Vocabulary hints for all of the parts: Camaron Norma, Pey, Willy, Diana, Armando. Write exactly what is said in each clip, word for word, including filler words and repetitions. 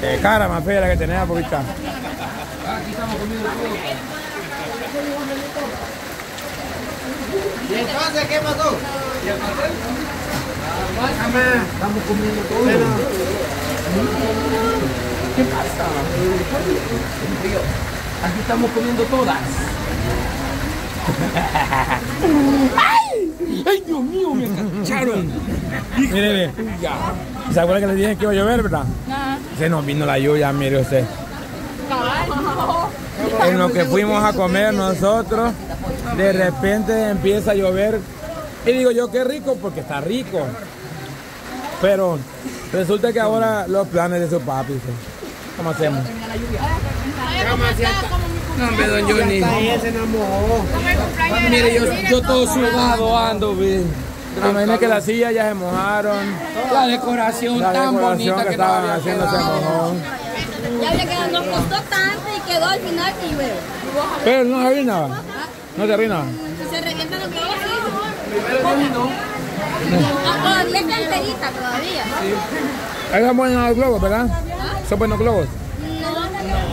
Qué cara más fea la que tenés, porque está. Aquí estamos comiendo todo. ¿Y entonces qué pasó? ¿Y el pastel? Estamos comiendo todo. ¿Qué pasa? Aquí estamos comiendo todas. ¡Ay! ¡Ay, Dios mío! ¡Me engancharon! Mire, ¿se acuerda que le dije que iba a llover, verdad? No. Se nos vino la lluvia, mire usted. En lo que fuimos a comer nosotros, de repente empieza a llover. Y digo yo, qué rico, porque está rico. Pero resulta que ahora los planes de su papi. ¿Cómo hacemos? No, hombre, don Johnny. Mire, yo, yo todo sudado ando, ve. Imagina que las sillas ya se mojaron. La decoración la tan decoración bonita que, que estaban haciendo se mojó. Ya le quedan, nos costó tanto y quedó al final que llueve. Pero no se arruinaba. No se arruinaba. Se revienta lo que ahora sí. No. Y esta enterita todavía. Eran buenos globos, ¿verdad? Son buenos globos.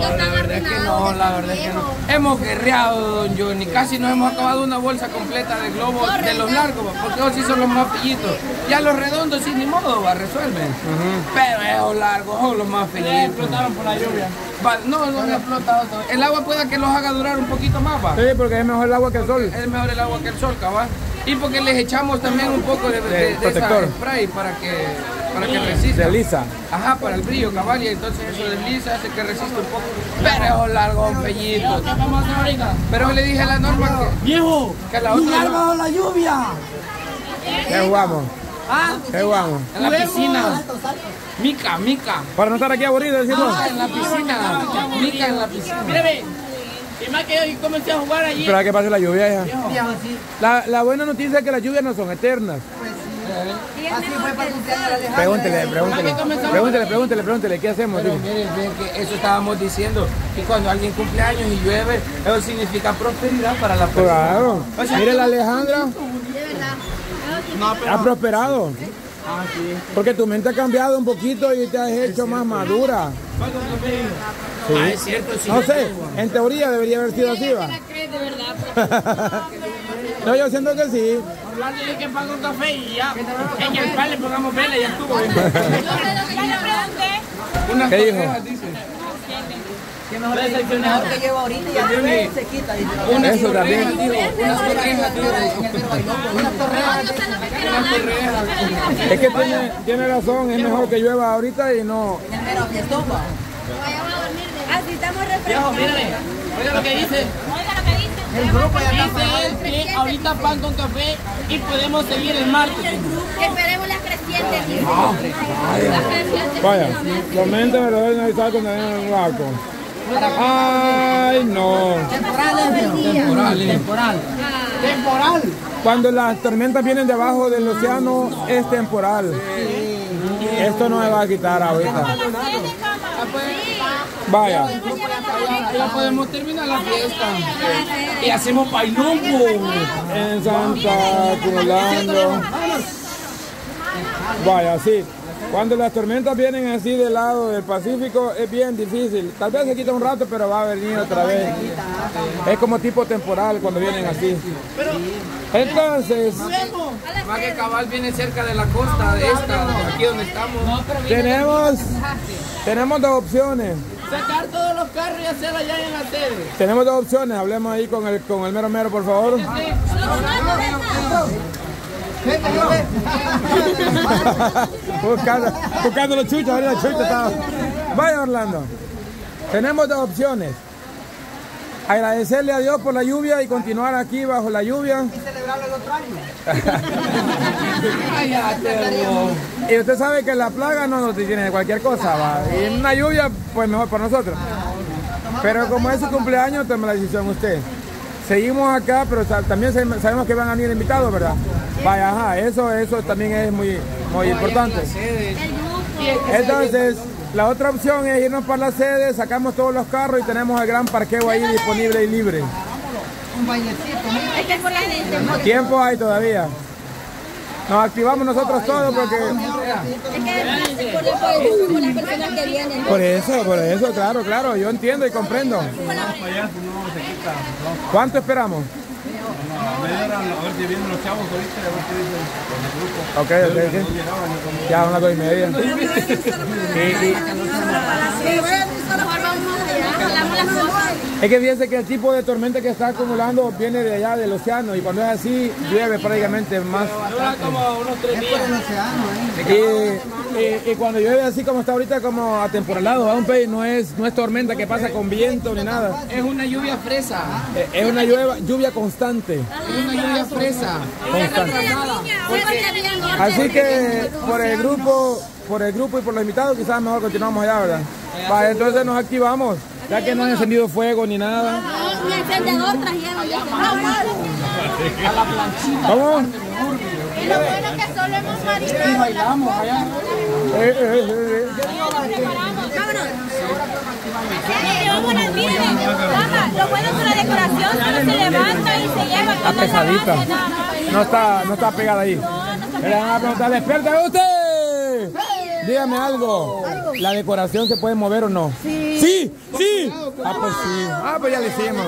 No, la verdad es que no, la verdad es que no. Hemos guerreado, don Johnny. Casi nos hemos acabado una bolsa completa de globos de los largos, porque esos sí son los más pillitos. Ya los redondos sí, ni modo, va, resuelven. Uh-huh. Pero esos largos son los más pillitos. Ya explotaron por la lluvia. Va, no, no han explotado. El agua pueda que los haga durar un poquito más, va. Sí, porque es mejor el agua que el sol. Es mejor el agua que el sol, cabal. Y porque les echamos también un poco de, de, de esa spray para que... para que resista. Desliza. Ajá, para el brillo, cabal, y entonces eso desliza, hace que resista un poco. Pero es un largo pellito. Pero le dije a la Norma que... ¡Viejo! ¡Que la otra! ¡Jugar bajo la lluvia! ¡Qué guamo! ¡Ah! ¡Qué guamo! En la piscina. Mica, mica. Para no estar aquí aburrido, decimos. Ah, en la piscina. Mica en la piscina. Mírame. Y más que hoy comencé a jugar allí. Espera que pase la lluvia, hija. La, la buena noticia es que las lluvias no son eternas. Así fue para usted, pregúntele, pregúntele, pregúntele, pregúntele, pregúntele, ¿qué hacemos? Pero miren, miren que eso estábamos diciendo, que cuando alguien cumple años y llueve, eso significa prosperidad para la persona. Claro, o sea, mire la Alejandra, no, pero... ha prosperado. Ah, sí. Porque tu mente ha cambiado un poquito y te has hecho más madura. Sí. Ah, es cierto, sí. No sé, en teoría debería haber sido así, ¿va? No, yo siento que sí. Orlando, yo que pago un café y ya. En el pan le pongamos vela y ya estuvo. Yo sé lo que yo le pregunté. Unas colegas, dice. Que mejor que lleva ahorita y ya se quita. Eso también. Unas torrejas, tío. Unas torrejas. Es que tiene razón, es mejor que llueva ahorita y no... Pero mi estopa. Así estamos refrescados. Oiga lo que dice. El grupo ya está que ahorita pan con café y podemos seguir el martes. Esperemos las crecientes. No, vaya, comenta, me lo deben avisar cuando vengan un barco. Ay, no. Temporal, temporal, temporal. Temporal. Cuando las tormentas vienen debajo del océano es temporal. Esto no me va a quitar ahorita. Vaya. Ya podemos terminar la fiesta. Y hacemos bailongo. En Santa Cruz. Vaya, sí. Cuando las tormentas vienen así del lado del Pacífico es bien difícil. Tal vez se quita un rato, pero va a venir otra vez. Es como tipo temporal cuando vienen así. Entonces... más que cabal viene cerca de la costa de esta, aquí donde estamos. Tenemos... tenemos dos opciones. Sacar todos los carros y hacerlo allá en la tele. Tenemos dos opciones, hablemos ahí con el, con el mero mero, por favor. Sí, sí. buscando, buscando los chuchos, a ver, la chucha estaba. Vaya, Orlando. Tenemos dos opciones. Agradecerle a Dios por la lluvia y continuar aquí bajo la lluvia. Y celebrarlo el otro año. Y usted sabe que la plaga no nos detiene de cualquier cosa, va. Y una lluvia, pues mejor para nosotros. Pero como es su cumpleaños, toma la decisión usted. Seguimos acá, pero también sabemos que van a venir invitados, ¿verdad? Vaya, ajá, eso, eso también es muy, muy importante. Entonces... la otra opción es irnos para la sede, sacamos todos los carros y tenemos el gran parqueo ahí disponible y libre. Un bailecito. Tiempo hay todavía. Nos activamos nosotros todos porque... Es que por el con las personas que vienen. Por eso, por eso, claro, claro. Yo entiendo y comprendo. ¿Cuánto esperamos? Ok, ok, ok. Ya, una dos y media. Es que fíjense que el tipo de tormenta que está acumulando viene de allá del océano y cuando es así llueve prácticamente más. Dura como unos tres días. Y, y, y cuando llueve así como está ahorita, como atemporalado, a un país no es, no es tormenta que pasa con viento ni nada. Es una lluvia fresa. Es una lluvia, lluvia constante. Es una lluvia fresa. Constante. Así que por el grupo, por el grupo y por los invitados quizás mejor continuamos allá, ¿verdad? Para entonces nos activamos. Ya que no han encendido fuego ni nada. Un encendedor trajeron. A la planchita. ¿Cómo? Y lo bueno es que solo hemos marinado. Y bailamos allá. Eh, eh, eh. Llevamos las miles. Lo bueno es que la decoración solo se levanta y se lleva. Está pesadita. No está, no está pegada ahí. Le van a preguntar, ¿despierta a usted? Dígame algo. ¿La decoración se puede mover o no? Sí. ¡Sí! ¡Sí! Ah, pues sí. Ah, pues ya le hicimos.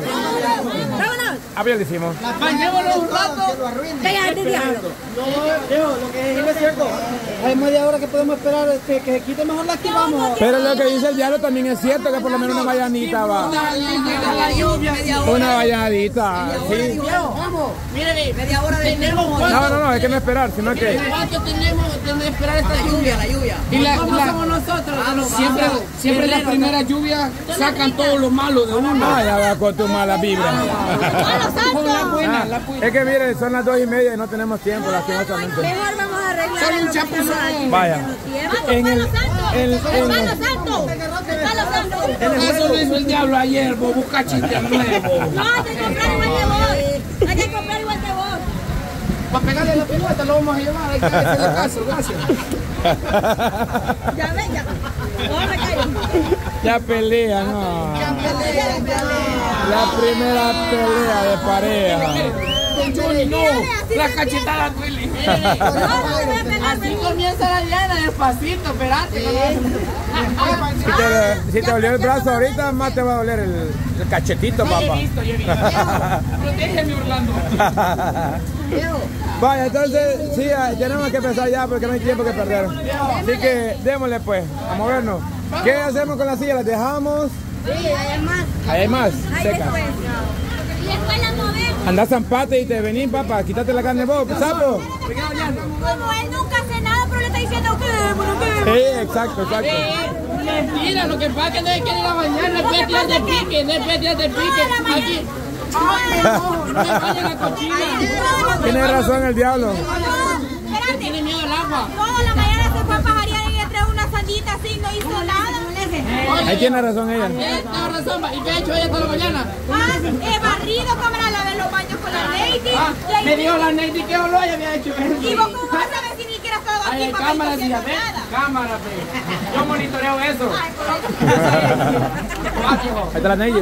¡Vámonos! Ah, pues ya le hicimos. ¡Bañémoslo un rato! ¡Venga, de diablo! No, lo que es cierto. Hay media hora que podemos esperar que se quite, mejor la activamos. Pero lo que dice el diablo también es cierto, que por lo menos una vallanita va. Una vallanita. Sí. ¡Vamos! Miren, media hora de... No, no, no, es que no esperar, sino que... ¿Cuánto tenemos que esperar esta lluvia? La lluvia. Y la... Siempre, siempre las primeras lluvias sacan todos los malos de uno. Ah, ya va con tu mala vibra. Es que miren, son las dos y media y no tenemos tiempo, lastimosamente. Mejor vamos a arreglar. Solo un chapuzón. Vaya. En el palo santo. Eso lo hizo el diablo ayer, vos busca chiste nuevo. No, te comprar igual que vos. Hay que comprar igual que vos. Para pegarle la pelota lo vamos a llevar, hay que hacerle caso, gracias. Ya ven, ya. Ya pelea, no. Ya pelea, pelea. La primera pelea de pareja. No, la cachetada de Willy. Así comienza la Diana, despacito, espérate. Si te, si te dolió el brazo ahorita, más te va a doler el, el cachetito, papá. Yo he visto, yo he visto. Protégeme, Orlando. Vaya, entonces, sí, tenemos que empezar ya porque no hay tiempo que perder. Así que démosle pues, a movernos. ¿Qué hacemos con las sillas? ¿Las dejamos? Sí, hay más. ¿Hay más? Seca. Y después las movemos. Andá zampate y te venís, papá, quítate la carne vos, sapo. Como él nunca hace nada, pero le está diciendo que bueno, que... Sí, exacto, exacto. Mentira, lo que pasa es que no hay que ir a bañar, no puede tirar de pique, no puede tirar de pique. Aquí... Ay, no, no me vaya la cochina. Tiene razón el diablo. No, espérate. Tiene miedo al agua. Toda la mañana se fue a pajarear y entró una sandita así, no hizo nada. Ahí tiene razón ella. Tiene razón, ¿y qué ha hecho ella toda la mañana? Ah, he barrido, cámara, lavé los baños con la Lady. Me dijo la Lady que olor había hecho eso. Y vos cómo vas a ver si ni siquiera has estado aquí, papá. Cámara, tía, ve. Cámara, ve. Yo monitoreo eso. Ahí está la Lady.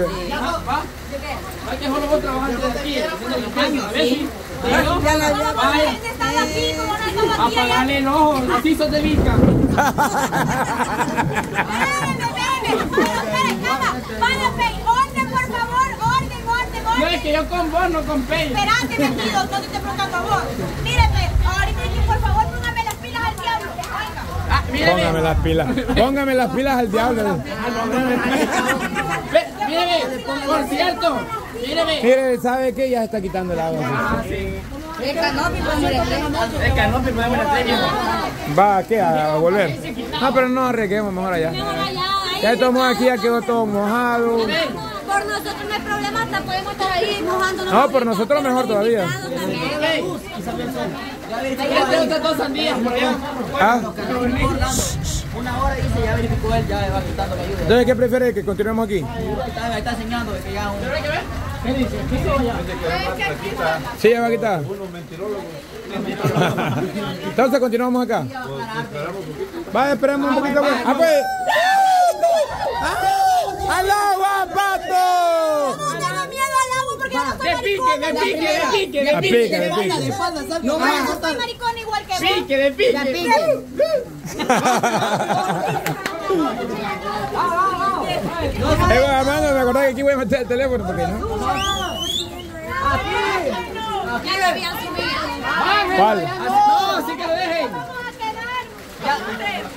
Hay que solo vos trabajando de aquí, haciendo limpieza, a ver si... Apagale el ojo, los pisos de Vizca. Vaya, Pey, orden, por favor, orden, orden, orden. No, es que yo con vos, no con Pey. Esperate, vestido, no te estoy preguntando a vos. Míreme, ahorita aquí, por favor, póngame las pilas al diablo. Ah, póngame las pilas, póngame las pilas al diablo. Míreme, por cierto, míreme. Mire, ¿sabe qué? Ya se está quitando el agua. Ah, sí. El canopi podemos ir. El canopi podemos ir. Va, ¿qué? A volver. No, pero no arreguemos, mejor allá. Ya estamos aquí, ya quedó todo mojado. Por nosotros no hay problema, hasta podemos estar ahí mojándonos. No, por nosotros mejor todavía. Ya le dos sandías por allá. Ah. Una hora dice, ya verificó él, ya le va quitando la ayuda. Entonces, ¿qué prefiere? ¿Que continuemos aquí? Está, está enseñando de que ya... Un... ¿Qué dice? ¿Qué se vaya? Sí, ya va a quitar. Unos mentirólogos. Entonces, continuamos acá. Va, esperemos un poquito más. ¡Ah, pues! ¡Al agua, pato! ¡No tengo miedo al agua porque yo no soy maricón! pique, me pique, me pique, me pique. Me pique, me pique. No me gusta el maricón igual que vos. Pique, me pique. Me pique. Eh, Armando, me acordé que aquí voy a meter el teléfono porque no. Aquí. Aquí debían subir. ¿Cuál? No, así que lo dejen. Ya,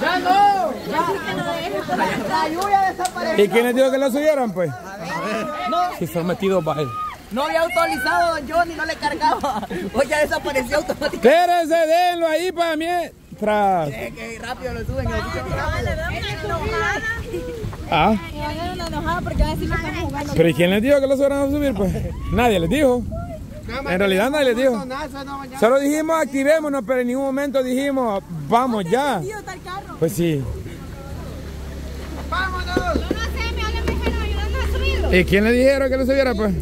ya no, ya. La lluvia desapareció. ¿Y quiénes dijo que lo subieran, pues? A ver, a ver. Si son metidos bajes. No había autorizado don Johnny, no le cargaba. Hoy ya desapareció automáticamente. Espérense, déjenlo ahí para mí. Tras. Sí, que rápido lo suben. Ah. Pero ¿y quién les dijo que lo subieran a subir, pues? Nadie les dijo. En realidad nadie les dijo. Solo dijimos activémonos, pero en ningún momento dijimos vamos ya. Pues sí. Vámonos. Yo no sé, me hablan mejor ayudando a subirlo. ¿Y quién le dijeron que lo subiera, pues?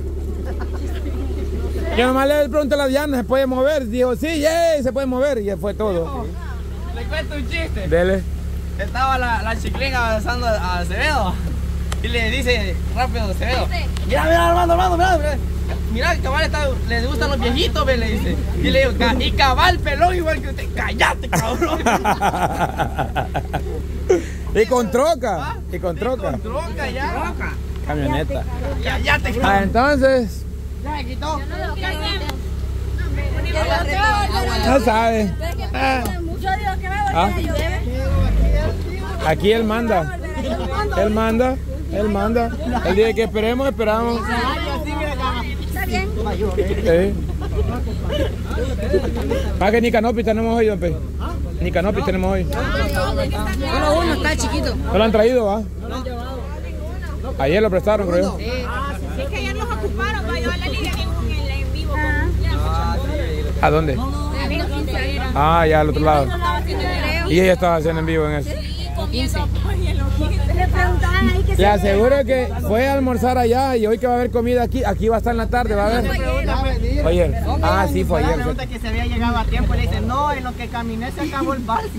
Yo nomás le pregunté a la Diana, ¿se puede mover? Dijo, sí, yeah, se puede mover. Y fue todo. Le cuento un chiste. Dele. Estaba la, la chiclinga avanzando a Acevedo. Y le dice rápido a Acevedo. Mira, mira, Armando, Armando, mira, mira. Mira, el cabal está, les gustan los viejitos, me le dice. Y le digo, y cabal pelón igual que usted. ¡Cállate, cabrón! Y con troca. ¿Ah? Y con troca. Y con troca ya. Troca. Camioneta. ¡Cállate, cabrón! Ah, entonces. Ya me quitó. Yo no lo quiero. No sabe. Yo digo que me voy a ayudar. Aquí él manda. Él manda. Él manda. Él dice que esperemos, esperamos. Bien. Sí. Más que ni canopis tenemos hoy, don Pey. Ni canopis tenemos hoy. Solo uno está chiquito. ¿No lo han traído, va? No lo han llevado. Ayer lo prestaron, creo. Sí. Es que ayer los ocuparon para llevar la liga en el vivo. ¿A dónde? Ah, ya al otro lado. Y ella estaba haciendo en vivo en eso. Le aseguro que fue a almorzar allá y hoy que va a haber comida aquí, aquí va a estar en la tarde, va a haber. Oye, ah, sí, fue ayer. Pregunta que se había llegado a tiempo, le dicen, no, en lo que caminé se acabó el vals.